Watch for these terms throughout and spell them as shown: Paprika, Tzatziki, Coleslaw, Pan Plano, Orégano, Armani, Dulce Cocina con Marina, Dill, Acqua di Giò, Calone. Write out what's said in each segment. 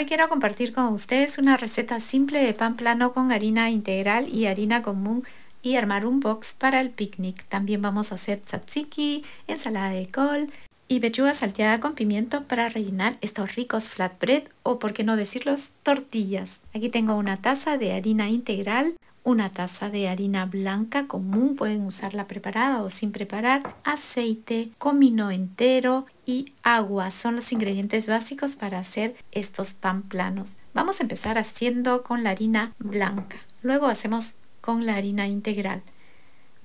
Hoy quiero compartir con ustedes una receta simple de pan plano con harina integral y harina común y armar un box para el picnic. También vamos a hacer tzatziki, ensalada de col y pechuga salteada con pimiento para rellenar estos ricos flatbread o, por qué no decirlos, tortillas. Aquí tengo una taza de harina integral, una taza de harina blanca común, pueden usarla preparada o sin preparar, aceite, comino entero y agua. Son los ingredientes básicos para hacer estos pan planos. Vamos a empezar haciendo con la harina blanca, luego hacemos con la harina integral.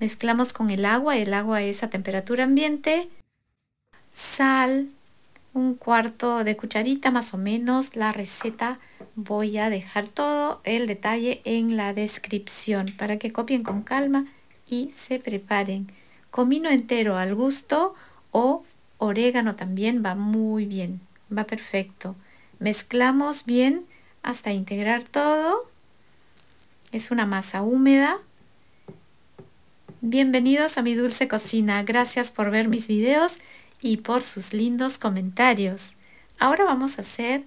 Mezclamos con el agua es a temperatura ambiente, sal, un cuarto de cucharita más o menos. La receta voy a dejar todo el detalle en la descripción para que copien con calma y se preparen. Comino entero al gusto o orégano también va muy bien, va perfecto. Mezclamos bien hasta integrar todo. Es una masa húmeda. Bienvenidos a mi dulce cocina. Gracias por ver mis videos y por sus lindos comentarios. Ahora vamos a hacer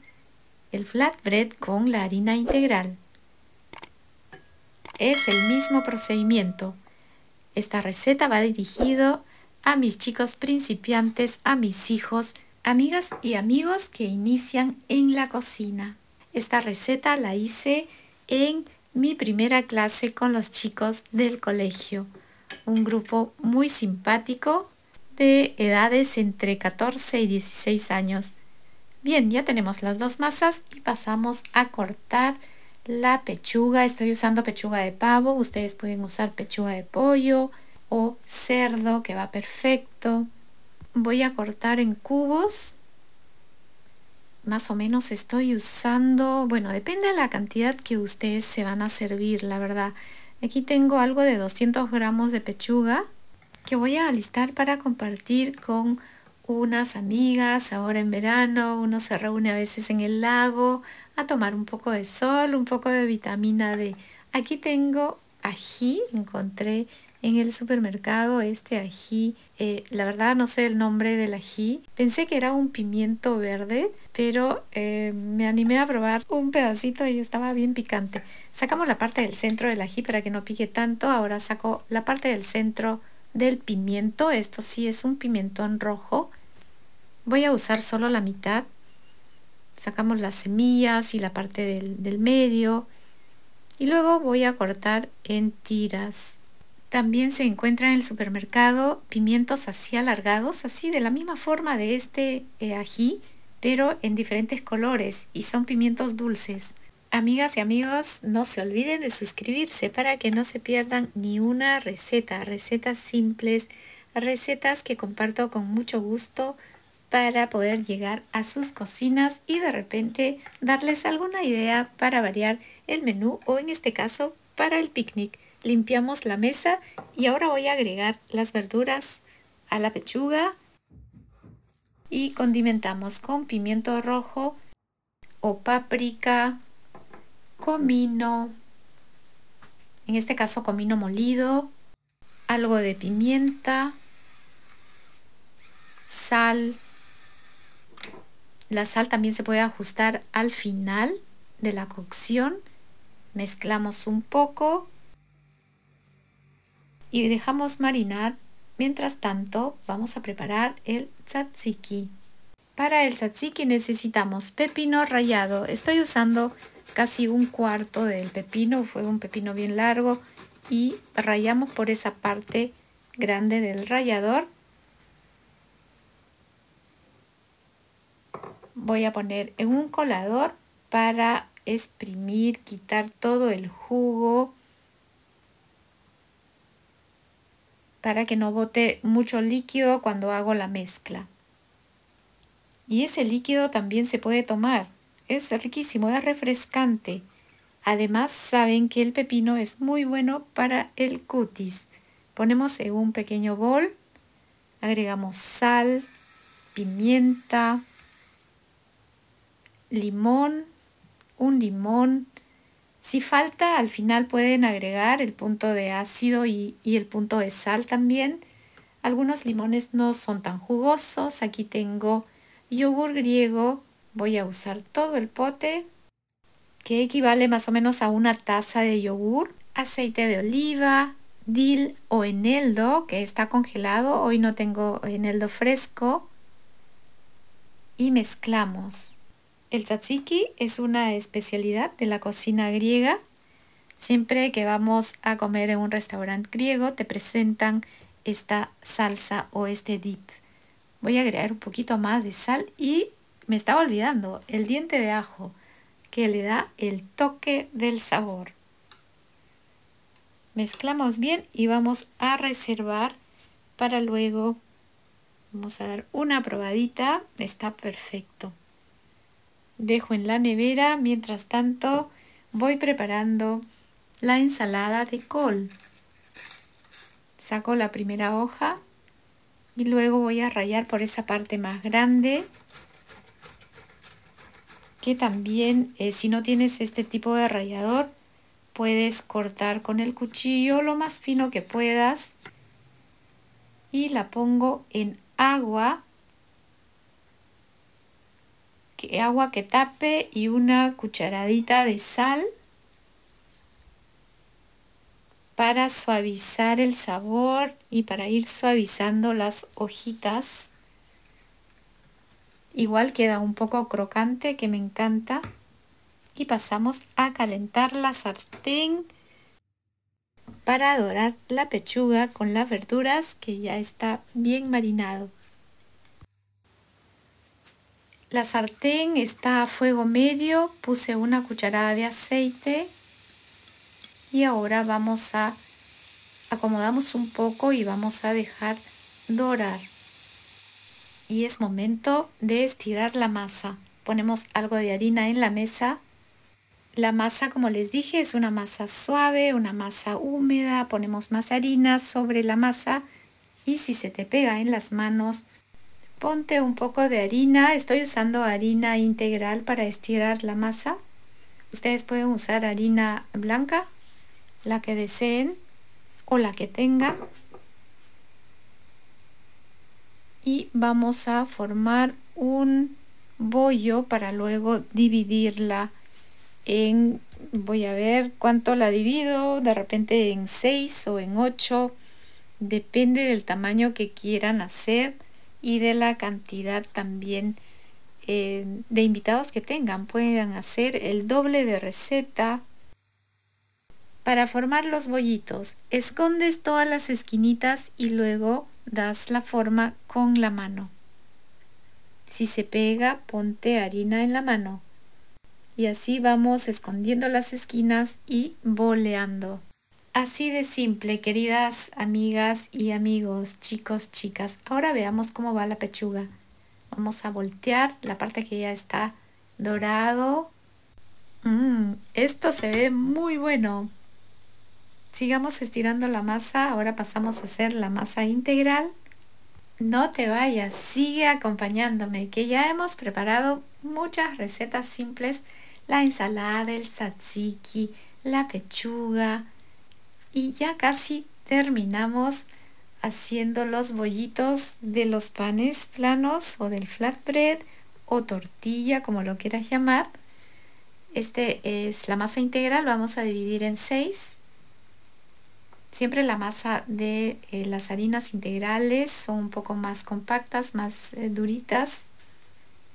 el flatbread con la harina integral. Es el mismo procedimiento. Esta receta va dirigido a mis chicos principiantes, a mis hijos, amigas y amigos que inician en la cocina. Esta receta la hice en mi primera clase con los chicos del colegio. Un grupo muy simpático de edades entre 14 y 16 años. Bien, ya tenemos las dos masas y pasamos a cortar la pechuga. Estoy usando pechuga de pavo, ustedes pueden usar pechuga de pollo o cerdo, que va perfecto. Voy a cortar en cubos. Más o menos estoy usando, bueno, depende de la cantidad que ustedes se van a servir, la verdad. Aquí tengo algo de 200 gramos de pechuga que voy a alistar para compartir con unas amigas ahora en verano. Uno se reúne a veces en el lago a tomar un poco de sol, un poco de vitamina D. Aquí tengo ají, encontré en el supermercado este ají. La verdad no sé el nombre del ají, pensé que era un pimiento verde, pero me animé a probar un pedacito y estaba bien picante. Sacamos la parte del centro del ají para que no pique tanto. Ahora saco la parte del centro del pimiento. Esto sí es un pimentón rojo, voy a usar solo la mitad. Sacamos las semillas y la parte del medio y luego voy a cortar en tiras. También se encuentra en el supermercado pimientos así alargados, así de la misma forma de este ají, pero en diferentes colores, y son pimientos dulces. Amigas y amigos, no se olviden de suscribirse para que no se pierdan ni una receta, recetas simples, recetas que comparto con mucho gusto para poder llegar a sus cocinas y de repente darles alguna idea para variar el menú o, en este caso, para el picnic. Limpiamos la mesa y ahora voy a agregar las verduras a la pechuga y condimentamos con pimiento rojo o páprica, comino, en este caso comino molido, algo de pimienta, sal. La sal también se puede ajustar al final de la cocción. Mezclamos un poco y dejamos marinar. Mientras tanto, vamos a preparar el tzatziki. Para el tzatziki necesitamos pepino rallado. Estoy usando casi un cuarto del pepino, fue un pepino bien largo, y rallamos por esa parte grande del rallador. Voy a poner en un colador para exprimir, quitar todo el jugo para que no bote mucho líquido cuando hago la mezcla. Y ese líquido también se puede tomar. Es riquísimo, es refrescante. Además, saben que el pepino es muy bueno para el cutis. Ponemos en un pequeño bol, agregamos sal, pimienta, limón, un limón. Si falta, al final pueden agregar el punto de ácido y el punto de sal también. Algunos limones no son tan jugosos. Aquí tengo yogur griego. Voy a usar todo el pote, que equivale más o menos a una taza de yogur, aceite de oliva, dill o eneldo, que está congelado. Hoy no tengo eneldo fresco. Y mezclamos. El tzatziki es una especialidad de la cocina griega. Siempre que vamos a comer en un restaurante griego te presentan esta salsa o este dip. Voy a agregar un poquito más de sal y me estaba olvidando el diente de ajo, que le da el toque del sabor. Mezclamos bien y vamos a reservar para luego. Vamos a dar una probadita, está perfecto. Dejo en la nevera, mientras tanto voy preparando la ensalada de col. Saco la primera hoja y luego voy a rallar por esa parte más grande. Que también, si no tienes este tipo de rallador, puedes cortar con el cuchillo lo más fino que puedas. Y la pongo en agua. Agua que tape y una cucharadita de sal para suavizar el sabor y para ir suavizando las hojitas. Igual queda un poco crocante, que me encanta. Y pasamos a calentar la sartén para dorar la pechuga con las verduras, que ya está bien marinado. La sartén está a fuego medio, puse una cucharada de aceite y ahora vamos a acomodamos un poco y vamos a dejar dorar. Y es momento de estirar la masa. Ponemos algo de harina en la mesa. La masa, como les dije, es una masa suave, una masa húmeda. Ponemos más harina sobre la masa y si se te pega en las manos, ponte un poco de harina. Estoy usando harina integral para estirar la masa. Ustedes pueden usar harina blanca, la que deseen o la que tengan. Y vamos a formar un bollo para luego dividirla en, voy a ver cuánto la divido, de repente en 6 o en 8, depende del tamaño que quieran hacer y de la cantidad también de invitados que tengan. Pueden hacer el doble de receta. Para formar los bollitos, escondes todas las esquinitas y luego das la forma con la mano. Si se pega, ponte harina en la mano. Y así vamos escondiendo las esquinas y boleando. Así de simple, queridas amigas y amigos, chicos, chicas. Ahora veamos cómo va la pechuga. Vamos a voltear la parte que ya está dorado. Esto se ve muy bueno. Sigamos estirando la masa. Ahora pasamos a hacer la masa integral. No te vayas, sigue acompañándome, que ya hemos preparado muchas recetas simples. La ensalada, el tzatziki, la pechuga y ya casi terminamos haciendo los bollitos de los panes planos o del flatbread o tortilla, como lo quieras llamar. Este es la masa integral, lo vamos a dividir en 6. Siempre la masa de las harinas integrales son un poco más compactas, más duritas,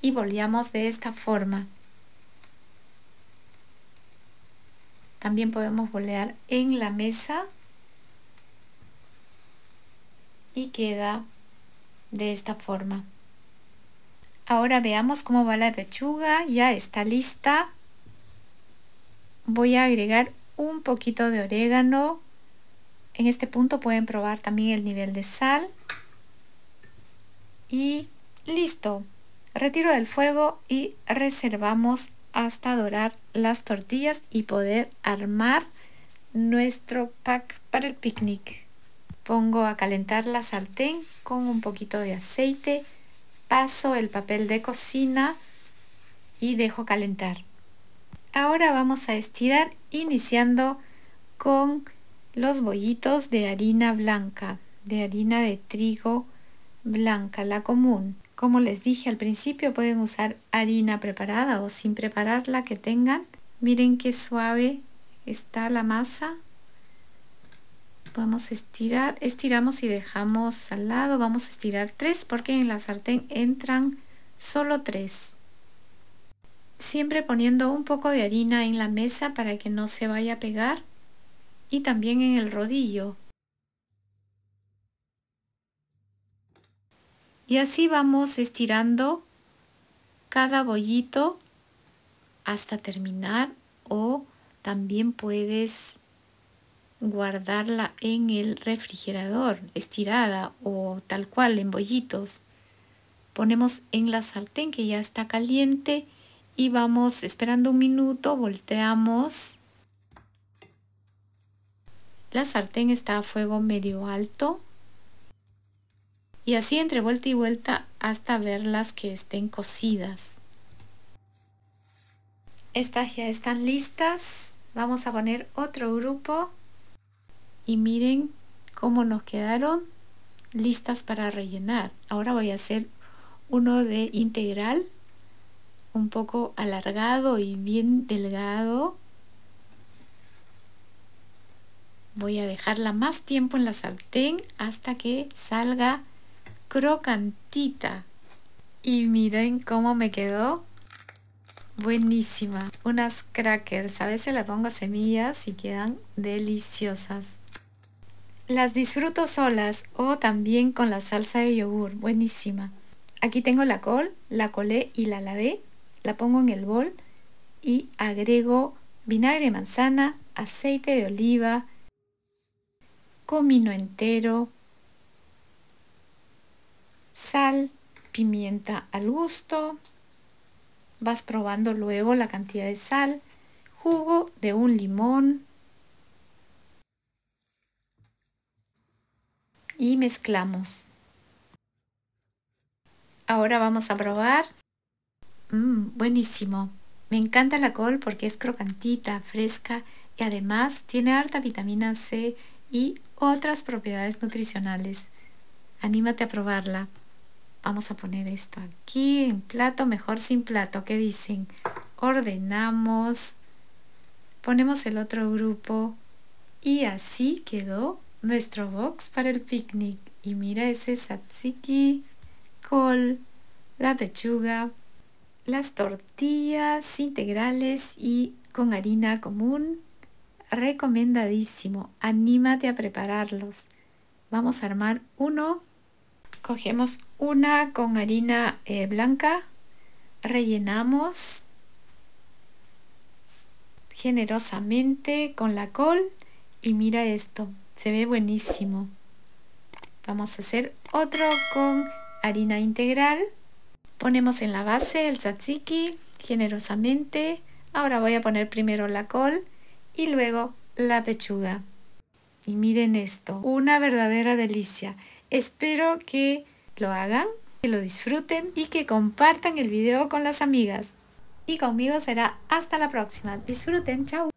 y boleamos de esta forma. También podemos bolear en la mesa y queda de esta forma. Ahora veamos cómo va la pechuga, ya está lista. Voy a agregar un poquito de orégano. En este punto pueden probar también el nivel de sal. Y listo. Retiro del fuego y reservamos hasta dorar las tortillas y poder armar nuestro pack para el picnic. Pongo a calentar la sartén con un poquito de aceite, paso el papel de cocina y dejo calentar. Ahora vamos a estirar iniciando con los bollitos de harina blanca, de harina de trigo blanca, la común. Como les dije al principio, pueden usar harina preparada o sin prepararla que tengan. Miren qué suave está la masa. Vamos a estirar, estiramos y dejamos al lado. Vamos a estirar 3 porque en la sartén entran solo 3. Siempre poniendo un poco de harina en la mesa para que no se vaya a pegar y también en el rodillo. Y así vamos estirando cada bollito hasta terminar, o también puedes guardarla en el refrigerador estirada o tal cual en bollitos. Ponemos en la sartén que ya está caliente y vamos esperando un minuto, volteamos. La sartén está a fuego medio alto. Y así entre vuelta y vuelta hasta verlas que estén cocidas. Estas ya están listas. Vamos a poner otro grupo. Y miren cómo nos quedaron listas para rellenar. Ahora voy a hacer uno de integral. Un poco alargado y bien delgado. Voy a dejarla más tiempo en la sartén hasta que salga crocantita. Y miren cómo me quedó. Buenísima. Unas crackers. A veces le pongo semillas y quedan deliciosas. Las disfruto solas o también con la salsa de yogur. Buenísima. Aquí tengo la col, la colé y la lavé. La pongo en el bol y agrego vinagre de manzana, aceite de oliva, comino entero, sal, pimienta al gusto. Vas probando luego la cantidad de sal, jugo de un limón y mezclamos. Ahora vamos a probar. Buenísimo. Me encanta la col porque es crocantita, fresca y además tiene harta vitamina C y otras propiedades nutricionales. Anímate a probarla. Vamos a poner esto aquí en plato, mejor sin plato, ¿qué dicen? Ordenamos, ponemos el otro grupo y así quedó nuestro box para el picnic. Y mira ese tzatziki, col, la pechuga, las tortillas integrales y con harina común. Recomendadísimo, anímate a prepararlos. Vamos a armar uno. Cogemos una con harina blanca, rellenamos generosamente con la col y mira esto, se ve buenísimo. Vamos a hacer otro con harina integral. Ponemos en la base el tzatziki generosamente. Ahora voy a poner primero la col y luego la pechuga. Y miren esto, una verdadera delicia. Espero que lo hagan, que lo disfruten y que compartan el video con las amigas. Y conmigo será hasta la próxima. Disfruten, chao.